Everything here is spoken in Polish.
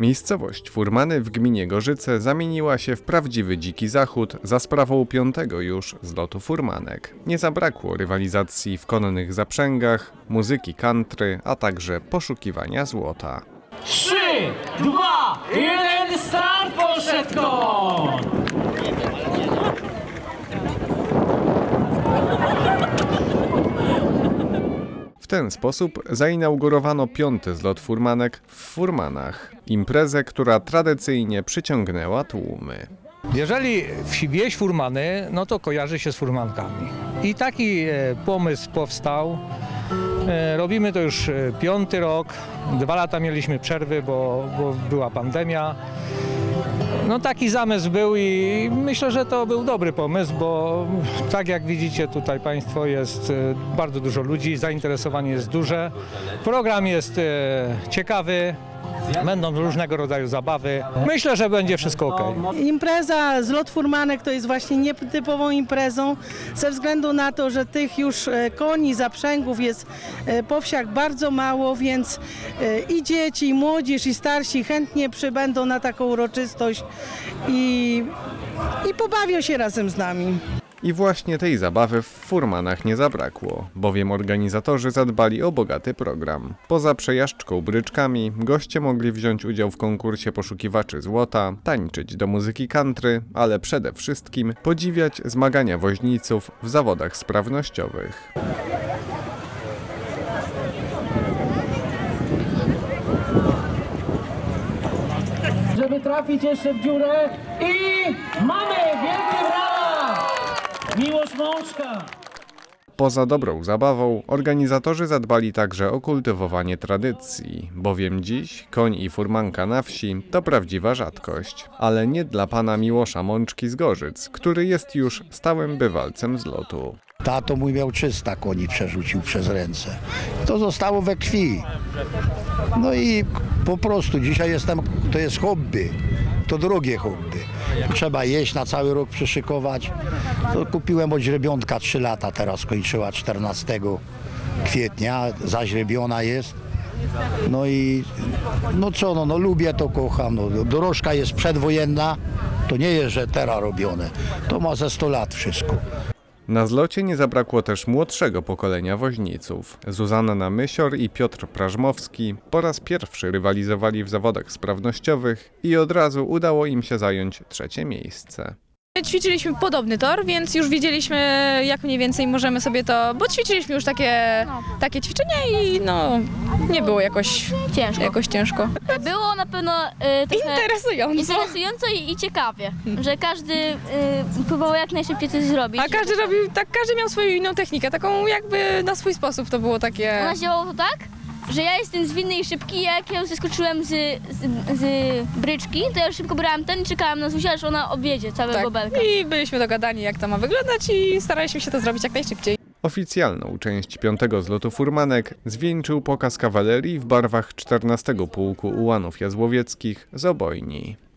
Miejscowość Furmany w gminie Gorzyce zamieniła się w prawdziwy dziki zachód za sprawą piątego już zlotu Furmanek. Nie zabrakło rywalizacji w konnych zaprzęgach, muzyki country, a także poszukiwania złota. 3, 2, 1, start, poszedł koń! W ten sposób zainaugurowano 5. zlot Furmanek w Furmanach, imprezę, która tradycyjnie przyciągnęła tłumy. Jeżeli wieś Furmany, no to kojarzy się z furmankami. I taki pomysł powstał. Robimy to już 5. rok, 2 lata mieliśmy przerwy, bo była pandemia. No taki zamysł był i myślę, że to był dobry pomysł, bo tak jak widzicie tutaj Państwo, jest bardzo dużo ludzi, zainteresowanie jest duże, program jest ciekawy, będą różnego rodzaju zabawy. Myślę, że będzie wszystko ok. Impreza Zlot Furmanek to jest właśnie nietypową imprezą ze względu na to, że tych już koni, zaprzęgów jest po wsiach bardzo mało, więc i dzieci, i młodzież, i starsi chętnie przybędą na taką uroczystość i pobawią się razem z nami. I właśnie tej zabawy w Furmanach nie zabrakło, bowiem organizatorzy zadbali o bogaty program. Poza przejażdżką bryczkami goście mogli wziąć udział w konkursie poszukiwaczy złota, tańczyć do muzyki country, ale przede wszystkim podziwiać zmagania woźniców w zawodach sprawnościowych. Żeby trafić jeszcze w dziurę i mamy wielkie brawa! Miłosz Mączka! Poza dobrą zabawą organizatorzy zadbali także o kultywowanie tradycji, bowiem dziś koń i furmanka na wsi to prawdziwa rzadkość. Ale nie dla pana Miłosza Mączki z Gorzyc, który jest już stałym bywalcem zlotu. Tato mój miał 300 koni, przerzucił przez ręce. To zostało we krwi. No i po prostu dzisiaj jestem, to jest hobby. To drogie hobby. Trzeba jeść, na cały rok przyszykować. To kupiłem od źrebiątka 3 lata, teraz kończyła 14 kwietnia, zaźrebiona jest. No i lubię to, kocham. No, dorożka jest przedwojenna, to nie jest, że teraz robione. To ma ze 100 lat wszystko. Na zlocie nie zabrakło też młodszego pokolenia woźniców. Zuzanna Namysior i Piotr Praszmowski po raz pierwszy rywalizowali w zawodach sprawnościowych i od razu udało im się zająć 3. miejsce. Ćwiczyliśmy podobny tor, więc już wiedzieliśmy, jak mniej więcej możemy sobie to, bo ćwiczyliśmy już takie ćwiczenia i nie było jakoś ciężko. Było na pewno interesująco i ciekawie, że każdy próbował jak najszybciej coś zrobić. A każdy robił, tak, każdy miał swoją inną technikę, taką jakby na swój sposób to było takie... Ona działało to tak, że ja jestem zwinny i szybki, jak ja już zeskoczyłem z bryczki, to ja już szybko brałam ten i czekałam na Zuzię, aż ona objedzie całego belka. I byliśmy dogadani, jak to ma wyglądać i staraliśmy się to zrobić jak najszybciej. Oficjalną część 5. zlotu Furmanek zwieńczył pokaz kawalerii w barwach 14. Pułku Ułanów Jazłowieckich z Obojni.